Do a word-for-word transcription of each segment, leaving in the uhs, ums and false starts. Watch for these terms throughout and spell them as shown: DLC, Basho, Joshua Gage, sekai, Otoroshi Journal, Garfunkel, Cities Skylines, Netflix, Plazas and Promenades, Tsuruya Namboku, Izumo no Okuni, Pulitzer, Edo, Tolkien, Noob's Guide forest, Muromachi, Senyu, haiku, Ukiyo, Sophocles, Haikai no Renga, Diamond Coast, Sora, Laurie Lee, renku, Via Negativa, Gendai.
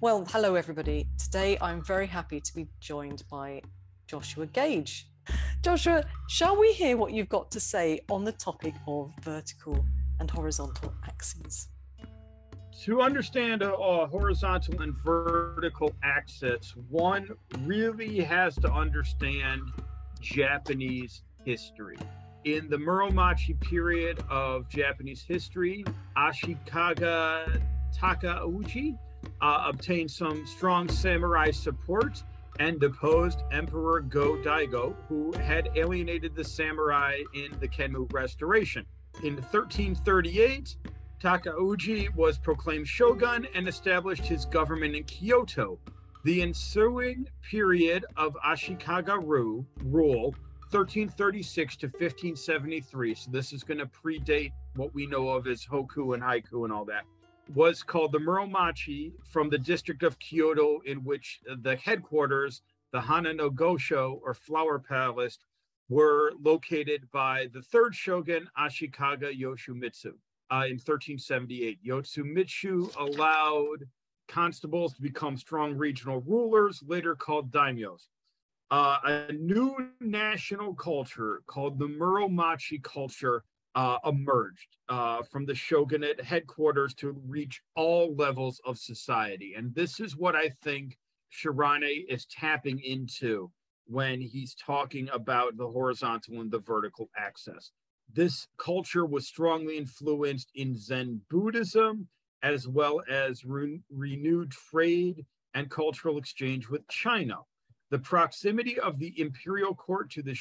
Well, hello everybody. Today I'm very happy to be joined by Joshua Gage. Joshua, shall we hear what you've got to say on the topic of vertical and horizontal axes? To understand a, a horizontal and vertical axis, one really has to understand Japanese history. In the Muromachi period of Japanese history, Ashikaga Takauji uh, obtained some strong samurai support and deposed Emperor Go Daigo, who had alienated the samurai in the Kenmu Restoration. In thirteen thirty-eight, Takauji was proclaimed shogun and established his government in Kyoto. The ensuing period of Ashikaga Ryu rule, thirteen thirty-six to fifteen seventy-three, so this is going to predate what we know of as hokku and haiku and all that, was called the Muromachi from the district of Kyoto, in which the headquarters, the Hana no Gosho, or Flower Palace, were located by the third shogun, Ashikaga Yoshimitsu. Uh, in thirteen seventy-eight, Yoshimitsu allowed constables to become strong regional rulers, later called daimyos. Uh, a new national culture called the Muromachi culture uh, emerged uh, from the shogunate headquarters to reach all levels of society. And this is what I think Shirane is tapping into when he's talking about the horizontal and the vertical axis. This culture was strongly influenced in Zen Buddhism, as well as re renewed trade and cultural exchange with China. The proximity of the imperial court to the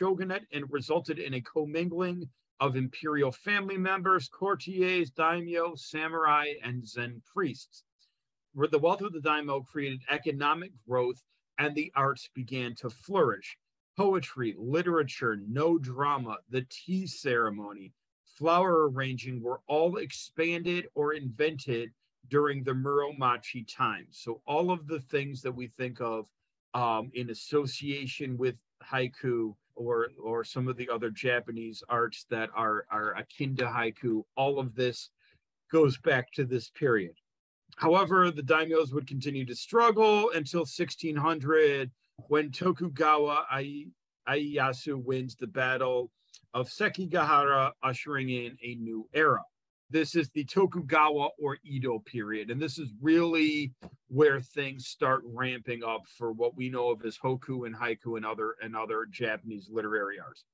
shogunate and resulted in a commingling of imperial family members, courtiers, daimyo, samurai, and Zen priests, where the wealth of the daimyo created economic growth and the arts began to flourish. Poetry, literature, no drama, the tea ceremony, flower arranging were all expanded or invented during the Muromachi time. So all of the things that we think of um, in association with haiku or or some of the other Japanese arts that are, are akin to haiku, all of this goes back to this period. However, the daimyos would continue to struggle until sixteen hundred, when Tokugawa Ieyasu wins the Battle of Sekigahara, ushering in a new era. This is the Tokugawa or Edo period, and this is really where things start ramping up for what we know of as hokku and haiku and other, and other Japanese literary arts.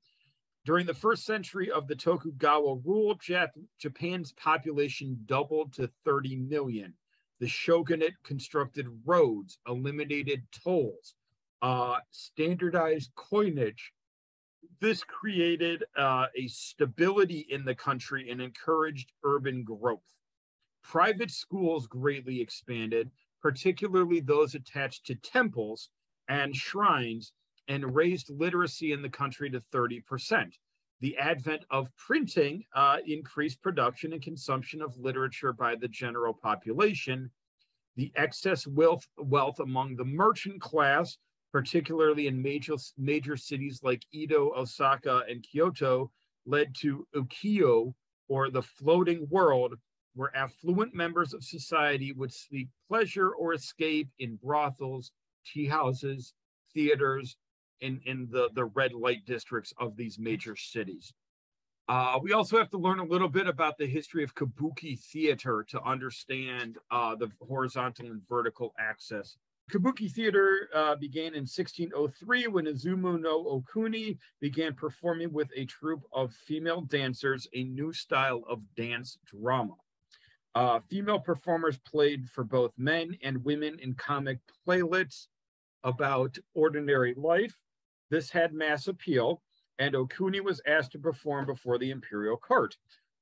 During the first century of the Tokugawa rule, Jap Japan's population doubled to thirty million. The shogunate constructed roads, eliminated tolls, Uh, standardized coinage. This created uh, a stability in the country and encouraged urban growth. Private schools greatly expanded, particularly those attached to temples and shrines, and raised literacy in the country to thirty percent. The advent of printing uh, increased production and consumption of literature by the general population. The excess wealth, wealth among the merchant class, particularly in major, major cities like Edo, Osaka, and Kyoto, led to Ukiyo, or the floating world, where affluent members of society would seek pleasure or escape in brothels, tea houses, theaters, and in, in the, the red light districts of these major cities. Uh, we also have to learn a little bit about the history of Kabuki theater to understand uh, the horizontal and vertical axis. Kabuki theater uh, began in sixteen oh three when Izumo no Okuni began performing with a troupe of female dancers, a new style of dance drama. Uh, female performers played for both men and women in comic playlets about ordinary life. This had mass appeal, and Okuni was asked to perform before the imperial court.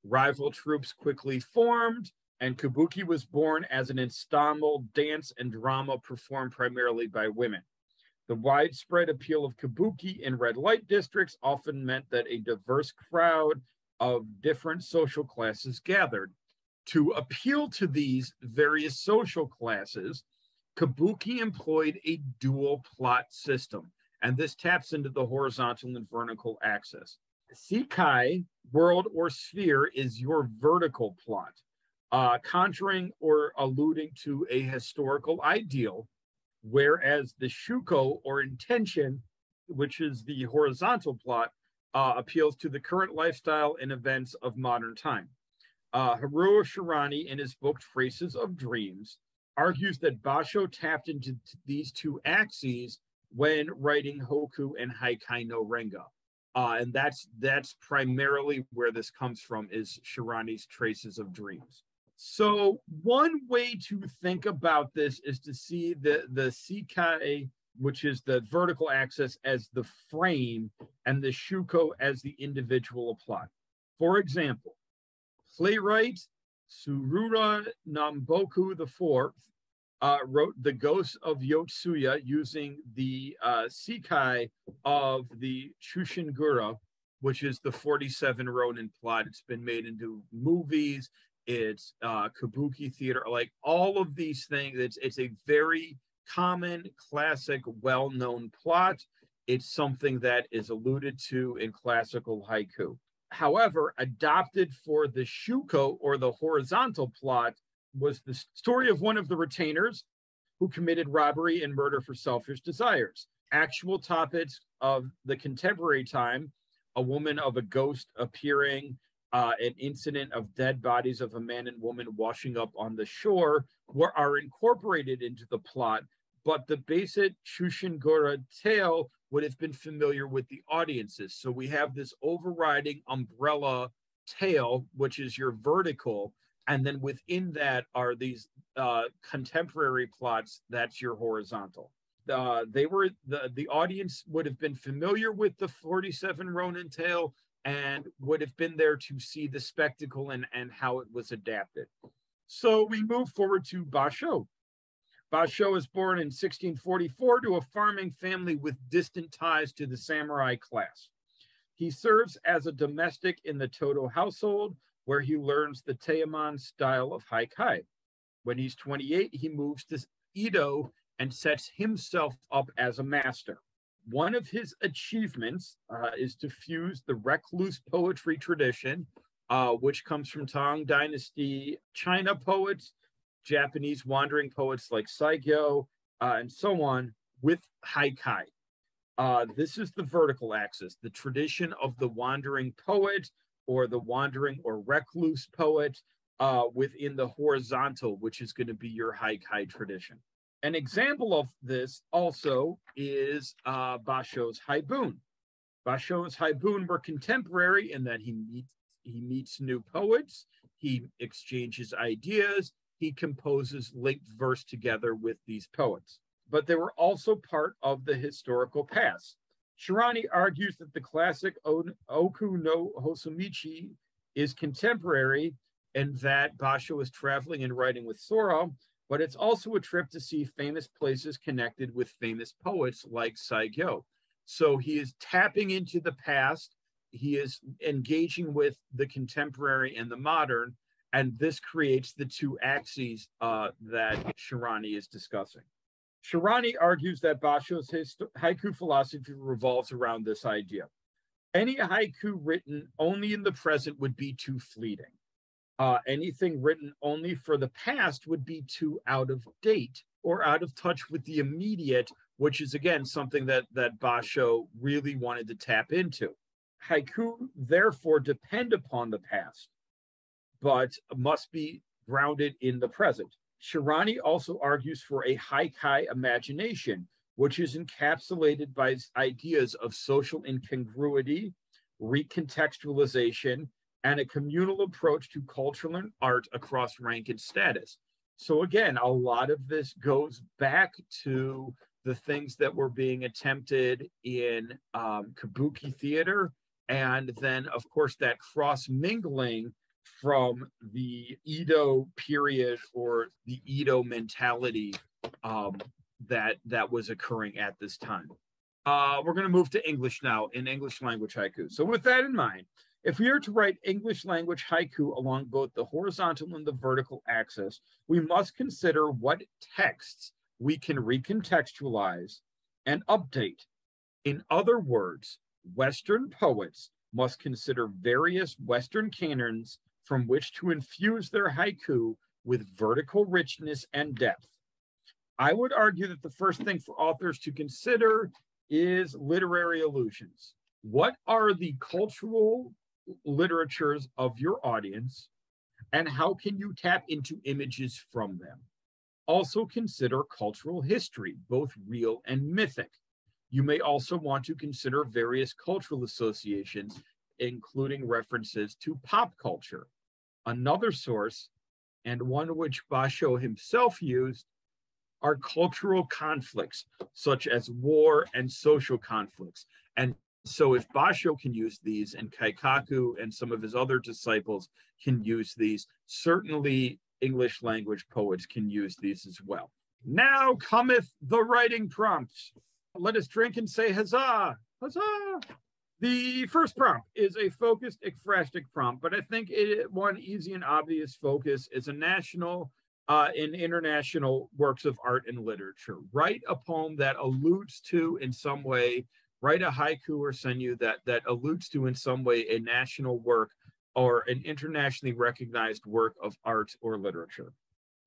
Rival troupes quickly formed, and Kabuki was born as an ensemble dance and drama performed primarily by women. The widespread appeal of Kabuki in red light districts often meant that a diverse crowd of different social classes gathered. To appeal to these various social classes, Kabuki employed a dual plot system, and this taps into the horizontal and vertical axis. Sekai, world or sphere, is your vertical plot. uh, conjuring or alluding to a historical ideal, whereas the shuko, or intention, which is the horizontal plot, uh, appeals to the current lifestyle and events of modern time. Uh, Haruo Shirane, in his book Traces of Dreams, argues that Basho tapped into t- these two axes when writing Hoku and Haikai no Renga. Uh, and that's that's primarily where this comes from, is Shirane's Traces of Dreams. So one way to think about this is to see the, the Sekai, which is the vertical axis, as the frame, and the shuko as the individual plot. For example, playwright Tsuruya Namboku the Fourth uh, wrote The Ghosts of Yotsuya using the uh, Sekai of the Chushingura, which is the forty-seven Ronin plot. It's been made into movies. It's uh, Kabuki theater, like all of these things. It's, it's a very common, classic, well-known plot. It's something that is alluded to in classical haiku. However, adopted for the shuko, or the horizontal plot, was the story of one of the retainers who committed robbery and murder for selfish desires. Actual topics of the contemporary time: a woman of a ghost appearing, Uh, an incident of dead bodies of a man and woman washing up on the shore, were, are incorporated into the plot, but the basic Chushingura tale would have been familiar with the audiences. So we have this overriding umbrella tale, which is your vertical, and then within that are these uh, contemporary plots, that's your horizontal. Uh, they were the, the audience would have been familiar with the forty-seven Ronin tale, and would have been there to see the spectacle and, and how it was adapted. So we move forward to Basho. Basho is born in sixteen forty-four to a farming family with distant ties to the samurai class. He serves as a domestic in the Todo household, where he learns the Teimon style of haikai. When he's twenty-eight, he moves to Edo and sets himself up as a master. One of his achievements uh, is to fuse the recluse poetry tradition, uh, which comes from Tang Dynasty China poets, Japanese wandering poets like Saigyo, uh, and so on, with haikai. Uh, this is the vertical axis, the tradition of the wandering poet, or the wandering or recluse poet, uh, within the horizontal, which is going to be your haikai tradition. An example of this also is uh, Basho's Haibun. Basho's Haibun were contemporary in that he meets, he meets new poets, he exchanges ideas, he composes linked verse together with these poets. But they were also part of the historical past. Shirane argues that the classic Oku no Hosomichi is contemporary and that Basho is traveling and writing with Sora, but it's also a trip to see famous places connected with famous poets like Saigyo. So he is tapping into the past, he is engaging with the contemporary and the modern, and this creates the two axes uh, that Shirane is discussing. Shirane argues that Basho's histo- haiku philosophy revolves around this idea. Any haiku written only in the present would be too fleeting. Uh, anything written only for the past would be too out of date or out of touch with the immediate, which is, again, something that, that Basho really wanted to tap into. Haiku, therefore, depend upon the past, but must be grounded in the present. Shirane also argues for a haikai imagination, which is encapsulated by ideas of social incongruity, recontextualization, and a communal approach to culture and art across rank and status. So again, a lot of this goes back to the things that were being attempted in um, Kabuki theater, and then, of course, that cross-mingling from the Edo period, or the Edo mentality um, that, that was occurring at this time. Uh, we're going to move to English now, in English language haiku. So with that in mind, if we are to write English language haiku along both the horizontal and the vertical axis, we must consider what texts we can recontextualize and update. In other words, Western poets must consider various Western canons from which to infuse their haiku with vertical richness and depth. I would argue that the first thing for authors to consider is literary allusions. What are the cultural literatures of your audience, and how can you tap into images from them? Also consider cultural history, both real and mythic. You may also want to consider various cultural associations, including references to pop culture. Another source, and one which Basho himself used, are cultural conflicts, such as war and social conflicts. And so if Basho can use these, and Kaikaku and some of his other disciples can use these, certainly English language poets can use these as well. Now cometh the writing prompts. Let us drink and say huzzah, huzzah. The first prompt is a focused ekphrastic prompt, but I think it, one easy and obvious focus is a national uh, and international works of art and literature. Write a poem that alludes to in some way, write a haiku or senyu that, that alludes to in some way a national work or an internationally recognized work of art or literature.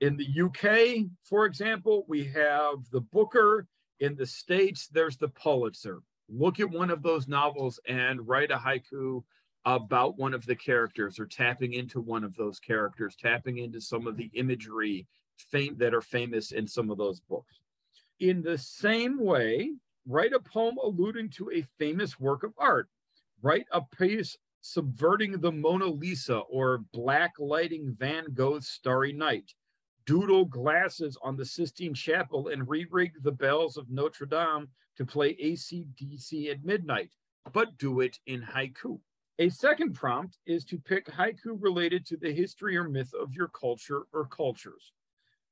In the U K, for example, we have the Booker. In the States, there's the Pulitzer. Look at one of those novels and write a haiku about one of the characters, or tapping into one of those characters, tapping into some of the imagery fam- that are famous in some of those books. In the same way, write a poem alluding to a famous work of art. Write a piece subverting the Mona Lisa or black lighting Van Gogh's Starry Night. Doodle glasses on the Sistine Chapel and re-rig the bells of Notre Dame to play A C D C at midnight, but do it in haiku. A second prompt is to pick haiku related to the history or myth of your culture or cultures.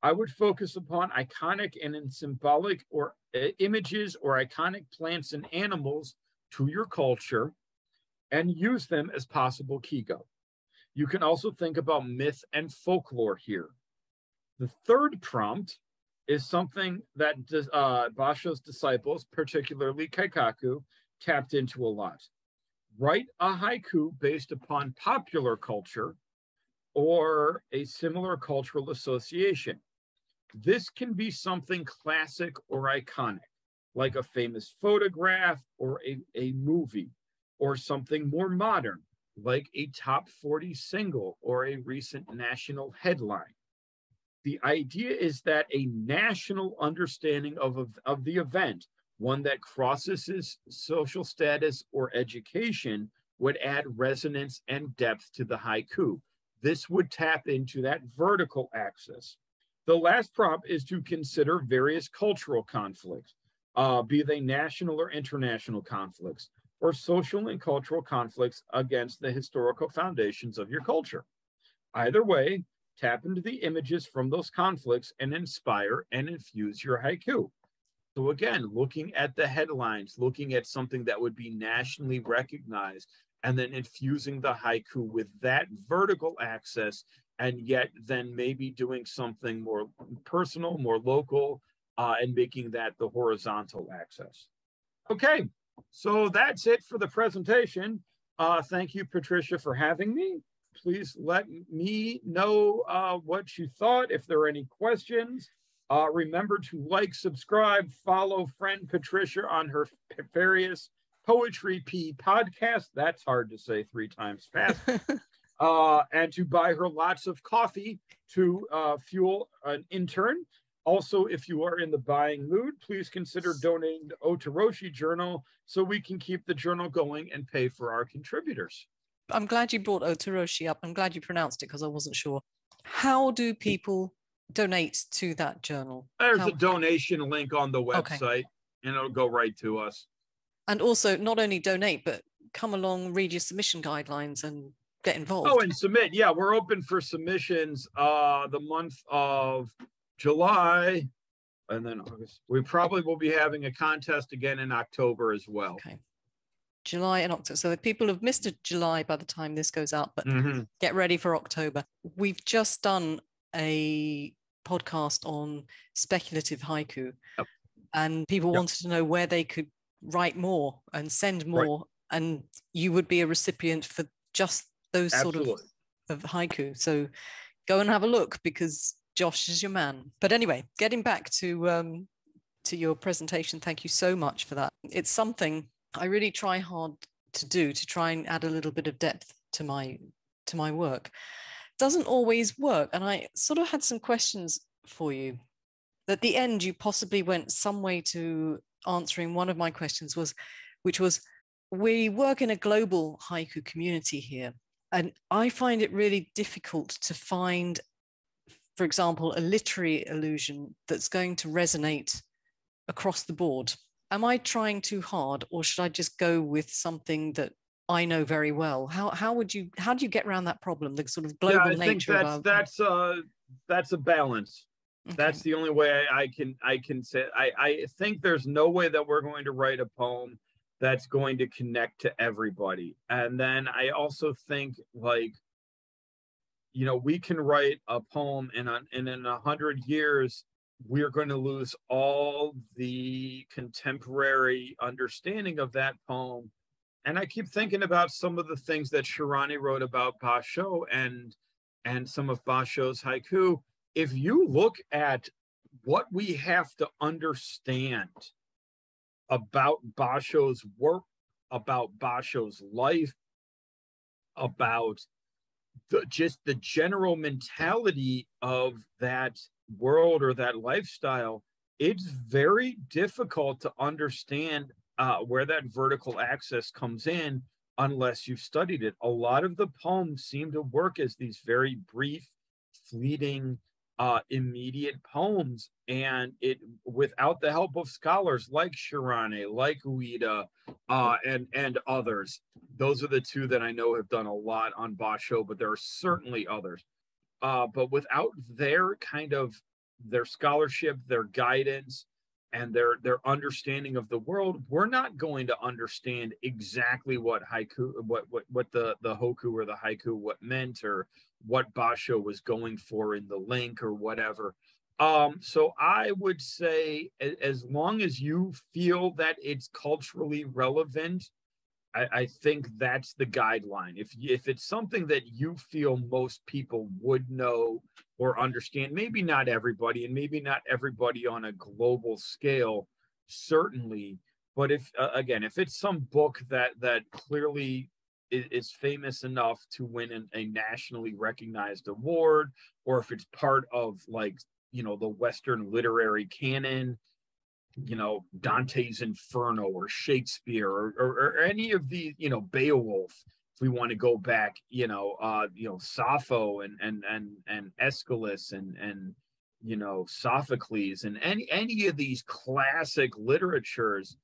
I would focus upon iconic and in symbolic or uh, images or iconic plants and animals to your culture and use them as possible kigo. You can also think about myth and folklore here. The third prompt is something that uh, Basho's disciples, particularly Kaikaku, tapped into a lot. Write a haiku based upon popular culture or a similar cultural association. This can be something classic or iconic, like a famous photograph or a, a movie, or something more modern, like a top forty single or a recent national headline. The idea is that a national understanding of, of, of the event, one that crosses social status or education, would add resonance and depth to the haiku. This would tap into that vertical axis. The last prompt is to consider various cultural conflicts, uh, be they national or international conflicts, or social and cultural conflicts against the historical foundations of your culture. Either way, tap into the images from those conflicts and inspire and infuse your haiku. So again, looking at the headlines, looking at something that would be nationally recognized, and then infusing the haiku with that vertical axis, and yet then maybe doing something more personal, more local, uh, and making that the horizontal axis. Okay, so that's it for the presentation. Uh, thank you, Patricia, for having me. Please let me know uh, what you thought, if there are any questions. Uh, remember to like, subscribe, follow friend Patricia on her various Poetry P podcasts. That's hard to say three times fast. uh, and to buy her lots of coffee to uh, fuel an intern. Also, if you are in the buying mood, please consider donating to Otoroshi Journal so we can keep the journal going and pay for our contributors. I'm glad you brought Otoroshi up. I'm glad you pronounced it because I wasn't sure. How do people donate to that journal? There's How... a donation link on the website, okay, and it'll go right to us. And also, not only donate, but come along, read your submission guidelines and get involved. Oh, and submit. Yeah, we're open for submissions uh, the month of July and then August. We probably will be having a contest again in October as well. Okay. July and October. So the people have missed July by the time this goes out, but mm-hmm. Get ready for October. We've just done a podcast on speculative haiku, yep. and people yep. wanted to know where they could write more and send more, right. and you would be a recipient for just those Absolutely. Sort of of haiku. So go and have a look, because Josh is your man. But anyway, getting back to um, to your presentation, thank you so much for that. It's something I really try hard to do, to try and add a little bit of depth to my to my work. It doesn't always work, and I sort of had some questions for you. At the end, you possibly went some way to answering one of my questions, was, which was, we work in a global haiku community here, and I find it really difficult to find, for example, a literary allusion that's going to resonate across the board. Am I trying too hard, or should I just go with something that I know very well? How how would you how do you get around that problem? The sort of global yeah, I nature. I think that's of our... that's uh that's a balance. Okay. That's the only way I can I can say I I think there's no way that we're going to write a poem that's going to connect to everybody. And then I also think, like, you know, we can write a poem, and on and in a hundred years we're going to lose all the contemporary understanding of that poem. And I keep thinking about some of the things that Shirane wrote about Basho and, and some of Basho's haiku. If you look at what we have to understand about Basho's work, about Basho's life, about the, just the general mentality of that world or that lifestyle, it's very difficult to understand uh, where that vertical axis comes in unless you've studied it. A lot of the poems seem to work as these very brief, fleeting, uh, immediate poems, and it without the help of scholars like Shirane, like Ueda, uh, and and others. Those are the two that I know have done a lot on Basho, but there are certainly others. Uh, but without their kind of their scholarship, their guidance, and their their understanding of the world, we're not going to understand exactly what haiku, what what what the the hoku or the haiku what meant, or what Basho was going for in the link or whatever. Um, so I would say, as long as you feel that it's culturally relevant, I, I think that's the guideline. If, if it's something that you feel most people would know or understand, maybe not everybody, and maybe not everybody on a global scale, certainly. But if, uh, again, if it's some book that, that clearly is, is famous enough to win an, a nationally recognized award, or if it's part of, like, you know, the Western literary canon, you know, Dante's Inferno or Shakespeare or, or, or any of the, you know, Beowulf, if we want to go back, you know, uh, you know, Sappho and, and, and, and Aeschylus and, and, you know, Sophocles and any, any of these classic literatures,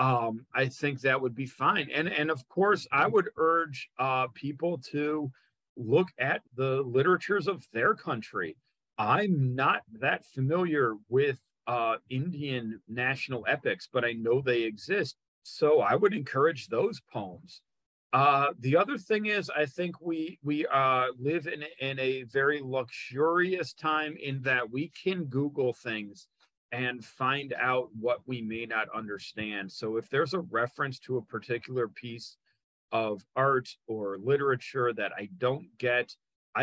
um, I think that would be fine. And, and of course I would urge uh, people to look at the literatures of their country. I'm not that familiar with Uh, Indian national epics, but I know they exist. So I would encourage those poems. Uh, the other thing is, I think we we uh, live in, in a very luxurious time in that we can Google things and find out what we may not understand. So if there's a reference to a particular piece of art or literature that I don't get,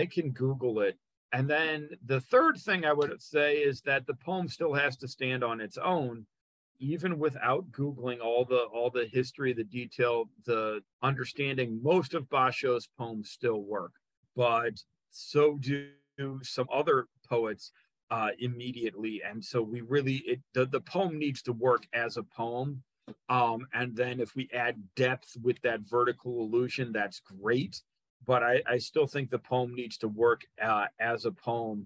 I can Google it. And then the third thing I would say is that the poem still has to stand on its own, even without Googling all the all the history, the detail, the understanding. Most of Basho's poems still work, but so do some other poets uh, immediately. And so we really, it, the, the poem needs to work as a poem. Um, and then if we add depth with that vertical allusion, that's great. But I, I still think the poem needs to work uh, as a poem.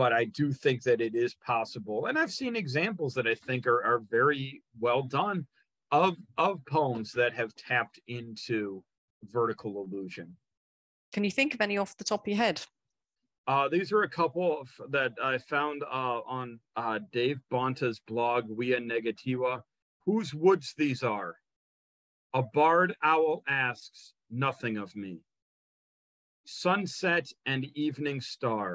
But I do think that it is possible. And I've seen examples that I think are, are very well done of, of poems that have tapped into vertical allusion. Can you think of any off the top of your head? Uh, these are a couple of, that I found uh, on uh, Dave Bonta's blog, Via Negativa. Whose woods these are? A barred owl asks nothing of me. Sunset and evening star,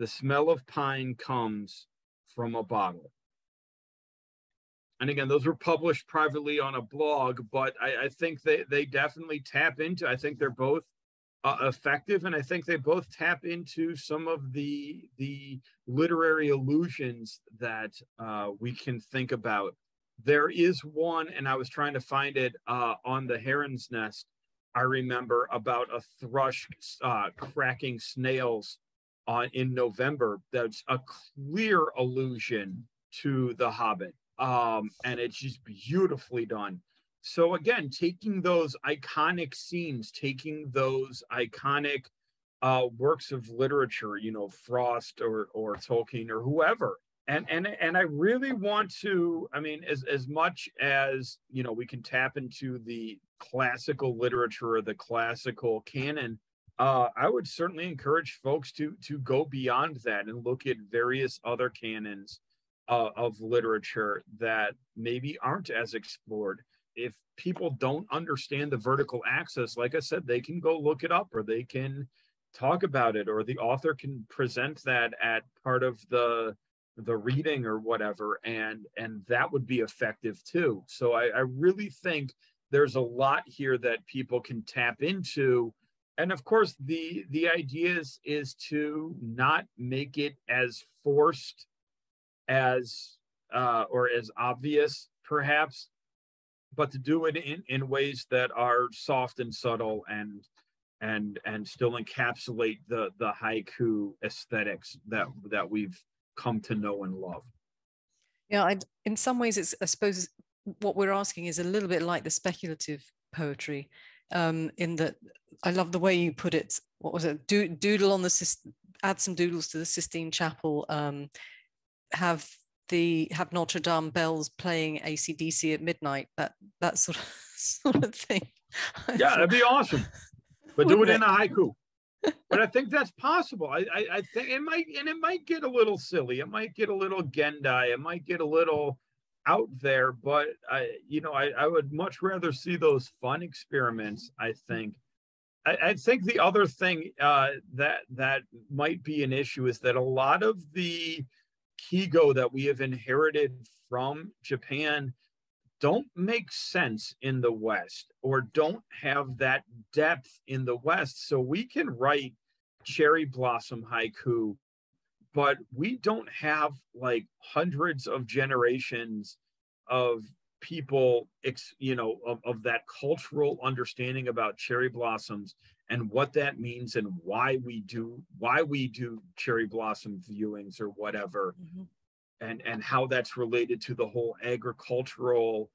the smell of pine comes from a bottle. And again, those were published privately on a blog, but I, I think they, they definitely tap into, I think they're both uh, effective, and I think they both tap into some of the the literary allusions that uh, we can think about. There is one, and I was trying to find it uh, on the Heron's Nest, I remember, about a thrush uh, cracking snails on in November. That's a clear allusion to The Hobbit, um, and it's just beautifully done. So again, taking those iconic scenes, taking those iconic uh, works of literature, you know, Frost or or Tolkien or whoever. And and and I really want to, I mean, as, as much as, you know, we can tap into the classical literature or the classical canon, uh, I would certainly encourage folks to to go beyond that and look at various other canons uh, of literature that maybe aren't as explored. If people don't understand the vertical axis, like I said, they can go look it up, or they can talk about it, or the author can present that at part of the the reading or whatever, and and that would be effective too. So I, I really think there's a lot here that people can tap into, and of course the the idea is, is to not make it as forced as uh, or as obvious perhaps, but to do it in in ways that are soft and subtle and and and still encapsulate the the haiku aesthetics that that we've come to know and love. Yeah, I, in some ways, it's, I suppose what we're asking is a little bit like the speculative poetry, um, in that I love the way you put it. What was it? Do, doodle on the add some doodles to the Sistine Chapel. Um, have the have Notre Dame bells playing A C D C at midnight. That that sort of sort of thing. Yeah, that'd be awesome. But do it in a haiku. But I think that's possible. I, I, I think it might, and it might get a little silly. It might get a little Gendai. It might get a little out there. But I, you know, I, I would much rather see those fun experiments. I think, I, I think the other thing uh, that that might be an issue is that a lot of the Kigo that we have inherited from Japan don't make sense in the West, or don't have that depth in the West. So we can write cherry blossom haiku, but we don't have like hundreds of generations of people, you know, of, of that cultural understanding about cherry blossoms and what that means and why we do, why we do cherry blossom viewings or whatever. Mm-hmm. And, and how that's related to the whole agricultural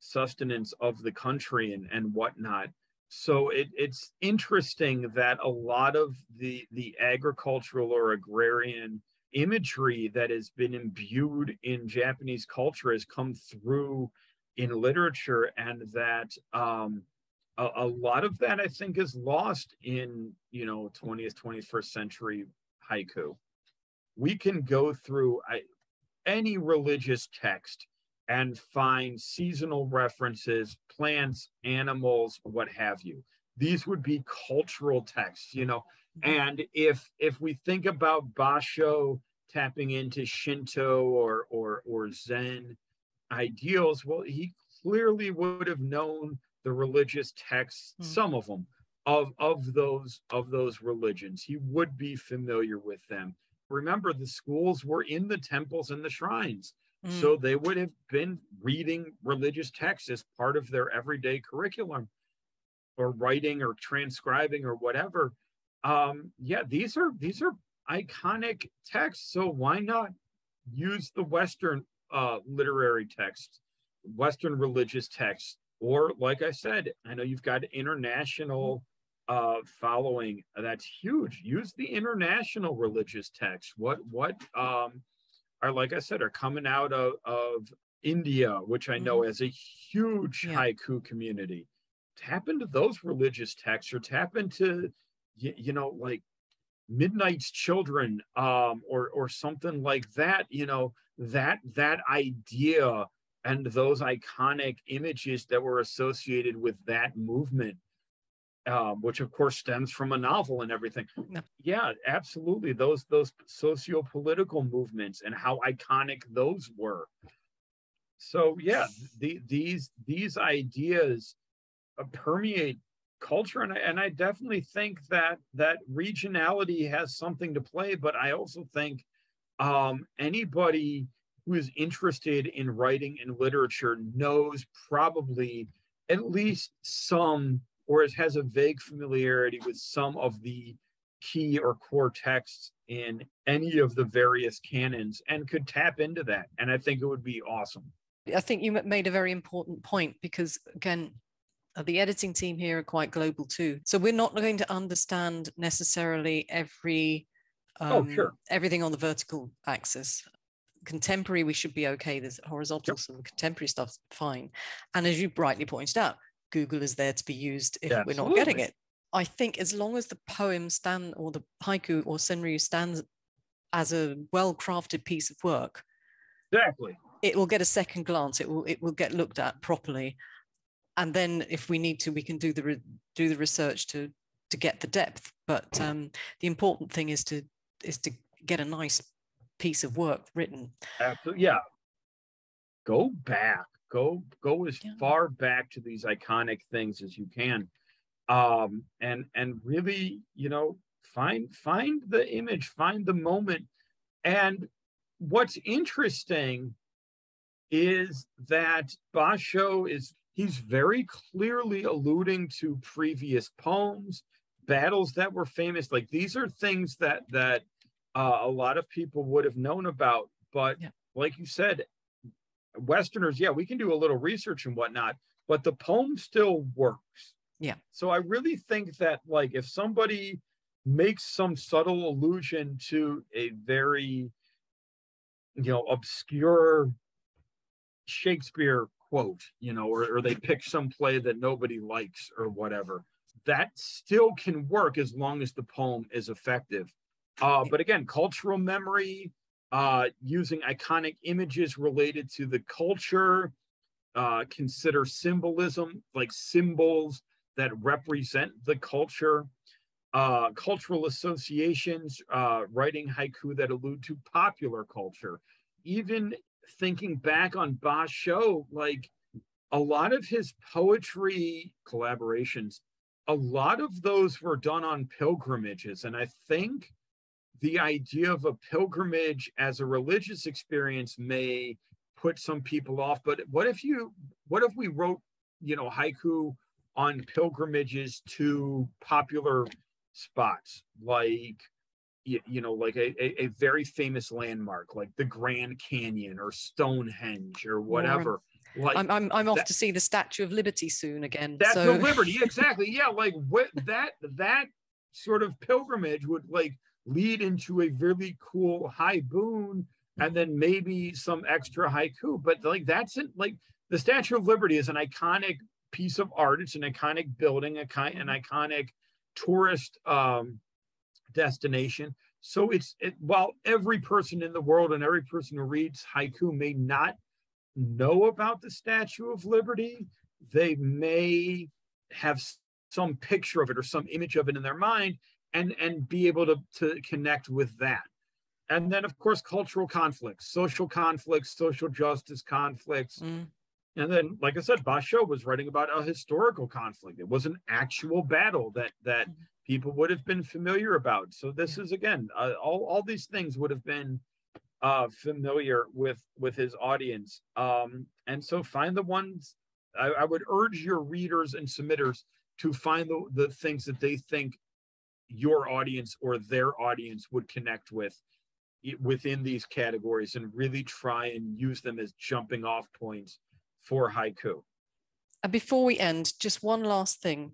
sustenance of the country and, and whatnot. So it, it's interesting that a lot of the, the agricultural or agrarian imagery that has been imbued in Japanese culture has come through in literature, and that um, a, a lot of that, I think, is lost in, you know, twentieth, twenty-first century haiku. We can go through... I, any religious text and find seasonal references, plants, animals, what have you. These would be cultural texts, you know. And if if we think about Basho tapping into Shinto or or or Zen ideals, well, he clearly would have known the religious texts, mm. some of them, of of those of those religions. He would be familiar with them. Remember, the schools were in the temples and the shrines. Mm. So they would have been reading religious texts as part of their everyday curriculum, or writing or transcribing or whatever. Um, yeah, these are these are iconic texts. So why not use the Western uh, literary texts, Western religious texts? Or, like I said, I know you've got international... Mm. Uh, following, that's huge. Use the international religious texts. What what um, are, like I said, are coming out of, of India, which I know mm-hmm. is a huge yeah. haiku community. Tap into those religious texts, or tap into, you, you know, like Midnight's Children, um, or or something like that. You know, that that idea and those iconic images that were associated with that movement. Um, which of course stems from a novel and everything. No. Yeah, absolutely. Those those socio-political movements and how iconic those were. So yeah, the, these these ideas permeate culture. And I, and I definitely think that that regionality has something to play, but I also think um, anybody who is interested in writing and literature knows probably at least some, or has a vague familiarity with some of the key or core texts in any of the various canons and could tap into that. And I think it would be awesome. I think you made a very important point, because again, the editing team here are quite global too. So we're not going to understand necessarily every um, oh, sure. everything on the vertical axis. Contemporary, we should be okay. There's horizontal, yep. Some contemporary stuff's fine. And as you brightly pointed out, Google is there to be used if yeah, we're absolutely. Not getting it. I think as long as the poem stand or the haiku or senryu stands as a well-crafted piece of work, exactly, it will get a second glance. It will it will get looked at properly, and then if we need to, we can do the re do the research to to get the depth. But um, the important thing is to is to get a nice piece of work written. Absolutely, yeah. Go back. Go go as yeah. far back to these iconic things as you can. Um, and and really, you know, find find the image, find the moment. And what's interesting is that Basho is, he's very clearly alluding to previous poems, battles that were famous. Like, these are things that that uh, a lot of people would have known about. But yeah. like you said, Westerners, yeah, we can do a little research and whatnot, but the poem still works. Yeah. So I really think that, like, if somebody makes some subtle allusion to a very, you know, obscure Shakespeare quote, you know, or, or they pick some play that nobody likes or whatever, that still can work as long as the poem is effective. Uh, but again, cultural memory, uh, using iconic images related to the culture, uh, consider symbolism, like symbols that represent the culture, uh, cultural associations, uh, writing haiku that allude to popular culture. Even thinking back on Basho, like a lot of his poetry collaborations, a lot of those were done on pilgrimages. And I think the idea of a pilgrimage as a religious experience may put some people off. But what if you, what if we wrote, you know, haiku on pilgrimages to popular spots, like, you, you know, like a, a, a very famous landmark, like the Grand Canyon or Stonehenge or whatever. Or, like, I'm, I'm, I'm off that, to see the Statue of Liberty soon again. That's so. The Liberty, exactly. Yeah, like what, that, that sort of pilgrimage would like lead into a really cool haibun and then maybe some extra haiku. But like that's it, like the Statue of Liberty is an iconic piece of art. It's an iconic building, a kind, an iconic tourist um, destination. So it's it, while every person in the world and every person who reads haiku may not know about the Statue of Liberty, they may have some picture of it or some image of it in their mind, and and be able to to connect with that. And then of course cultural conflicts, social conflicts, social justice conflicts. Mm. And then, like I said, Basho was writing about a historical conflict. It was an actual battle that that people would have been familiar about. So this yeah. is, again, uh, all, all these things would have been uh, familiar with, with his audience. Um, and so find the ones, I, I would urge your readers and submitters to find the, the things that they think your audience or their audience would connect with within these categories, and really try and use them as jumping off points for haiku. And before we end, just one last thing.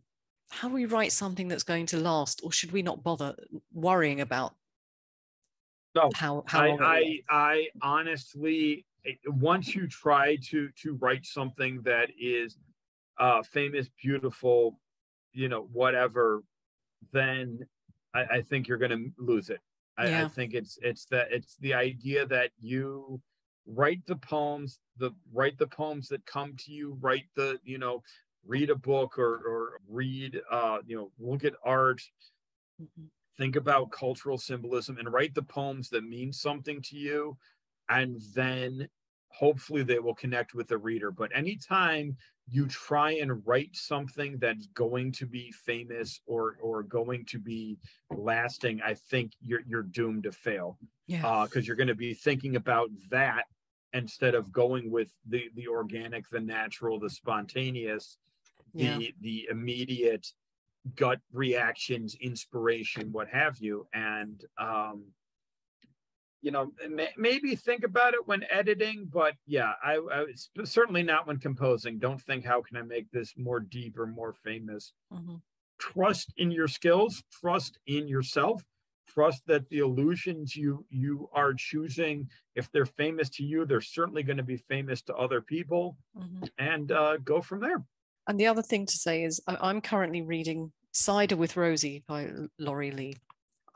How do we write something that's going to last, or should we not bother worrying about no, how, how I, long I, I honestly, once you try to, to write something that is uh, famous, beautiful, you know, whatever, then I, I think you're going to lose it. I, yeah. I think it's, it's, the, it's the idea that you write the poems, the write the poems that come to you, write the, you know, read a book or, or read, uh, you know, look at art, think about cultural symbolism, and write the poems that mean something to you. And then hopefully they will connect with the reader. But anytime you try and write something that's going to be famous or or going to be lasting, I think you're you're doomed to fail. Yeah, because uh, you're going to be thinking about that instead of going with the the organic, the natural, the spontaneous, the yeah. the immediate gut reactions, inspiration, what have you. And um, you know, may, maybe think about it when editing, but yeah, I, I certainly not when composing. Don't think, how can I make this more deep or more famous? Mm-hmm. Trust in your skills, trust in yourself, trust that the illusions you you are choosing, if they're famous to you, they're certainly going to be famous to other people, mm-hmm. and uh, go from there. And the other thing to say is, I, I'm currently reading Cider with Rosie by Laurie Lee.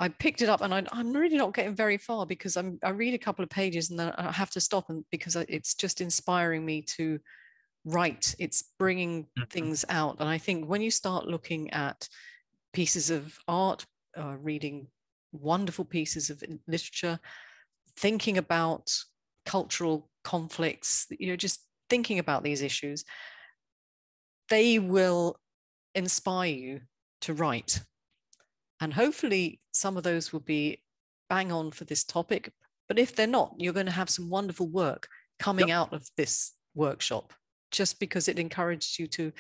I picked it up and I, I'm really not getting very far because I'm, I read a couple of pages and then I have to stop, and because it's just inspiring me to write. It's bringing things out. And I think when you start looking at pieces of art, uh, reading wonderful pieces of literature, thinking about cultural conflicts, you know, just thinking about these issues, they will inspire you to write. And hopefully some of those will be bang on for this topic. But if they're not, you're going to have some wonderful work coming yep. out of this workshop, just because it encouraged you to,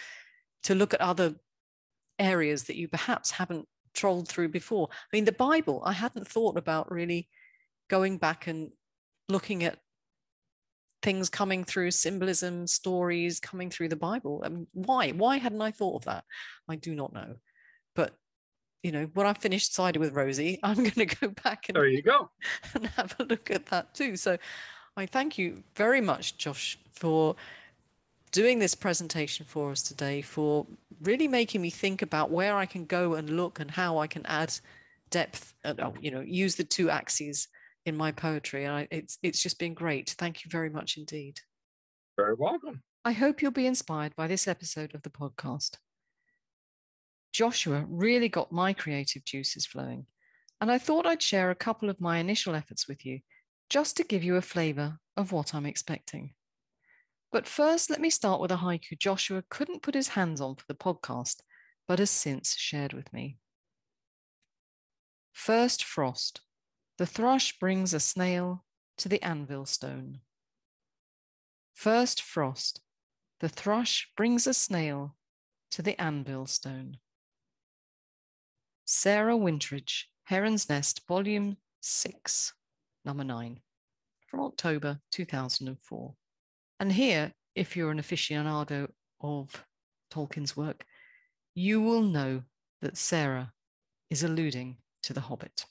to look at other areas that you perhaps haven't trolled through before. I mean, the Bible, I hadn't thought about really going back and looking at things coming through symbolism, stories coming through the Bible. I mean, why? Why hadn't I thought of that? I do not know. But you know, when I finished Cider with Rosie, I'm going to go back and, there you go. and have a look at that too. So I thank you very much, Josh, for doing this presentation for us today, for really making me think about where I can go and look and how I can add depth and, you know, use the two axes in my poetry. And I, it's, it's just been great. Thank you very much indeed. Very welcome. I hope you'll be inspired by this episode of the podcast. Joshua really got my creative juices flowing, and I thought I'd share a couple of my initial efforts with you, just to give you a flavour of what I'm expecting. But first, let me start with a haiku Joshua couldn't put his hands on for the podcast, but has since shared with me. First frost, the thrush brings a snail to the anvil stone. First frost, the thrush brings a snail to the anvil stone. Sarah Wintridge, Heron's Nest, Volume six, Number nine, from October two thousand four. And here, if you're an aficionado of Tolkien's work, you will know that Sarah is alluding to The Hobbit.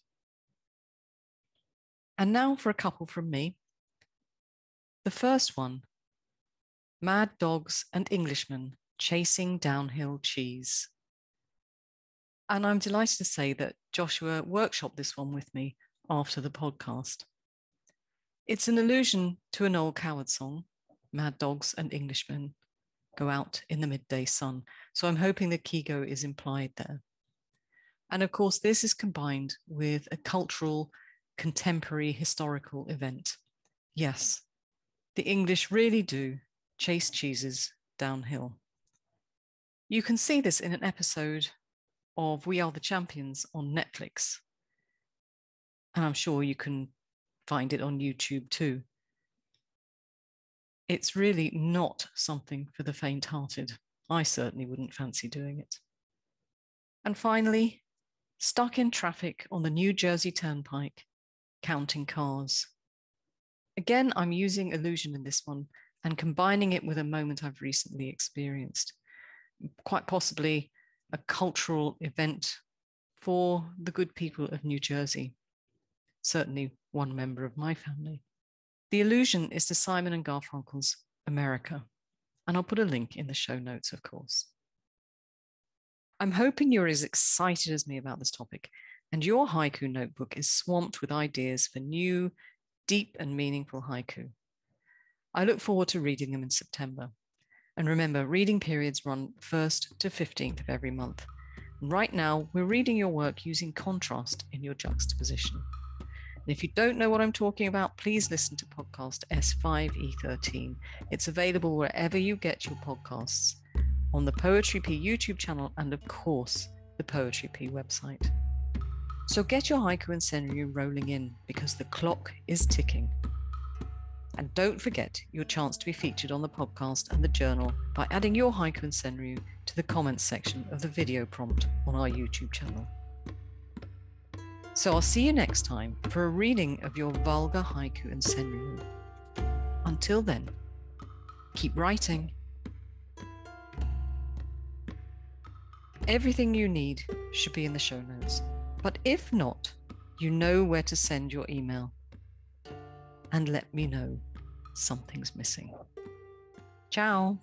And now for a couple from me. The first one, Mad Dogs and Englishmen Chasing Downhill Cheese. And I'm delighted to say that Joshua workshopped this one with me after the podcast. It's an allusion to an old Coward song, Mad Dogs and Englishmen Go Out in the Midday Sun. So I'm hoping that Kigo is implied there. And of course, this is combined with a cultural, contemporary, historical event. Yes, the English really do chase cheeses downhill. You can see this in an episode of We Are the Champions on Netflix. And I'm sure you can find it on YouTube too. It's really not something for the faint-hearted. I certainly wouldn't fancy doing it. And finally, Stuck in Traffic on the New Jersey Turnpike, Counting Cars. Again, I'm using allusion in this one and combining it with a moment I've recently experienced. Quite possibly a cultural event for the good people of New Jersey, certainly one member of my family. The allusion is to Simon and Garfunkel's America, and I'll put a link in the show notes, of course. I'm hoping you're as excited as me about this topic, and your haiku notebook is swamped with ideas for new, deep and meaningful haiku. I look forward to reading them in September. And remember, reading periods run first to fifteenth of every month. Right now, we're reading your work using contrast in your juxtaposition. And if you don't know what I'm talking about, please listen to podcast S five E thirteen. It's available wherever you get your podcasts, on the Poetry P YouTube channel, and of course, the Poetry P website. So get your haiku and senryu rolling in, because the clock is ticking. And don't forget your chance to be featured on the podcast and the journal by adding your haiku and senryu to the comments section of the video prompt on our YouTube channel. So I'll see you next time for a reading of your vulgar haiku and senryu. Until then, keep writing. Everything you need should be in the show notes, but if not, you know where to send your email. And let me know something's missing. Ciao.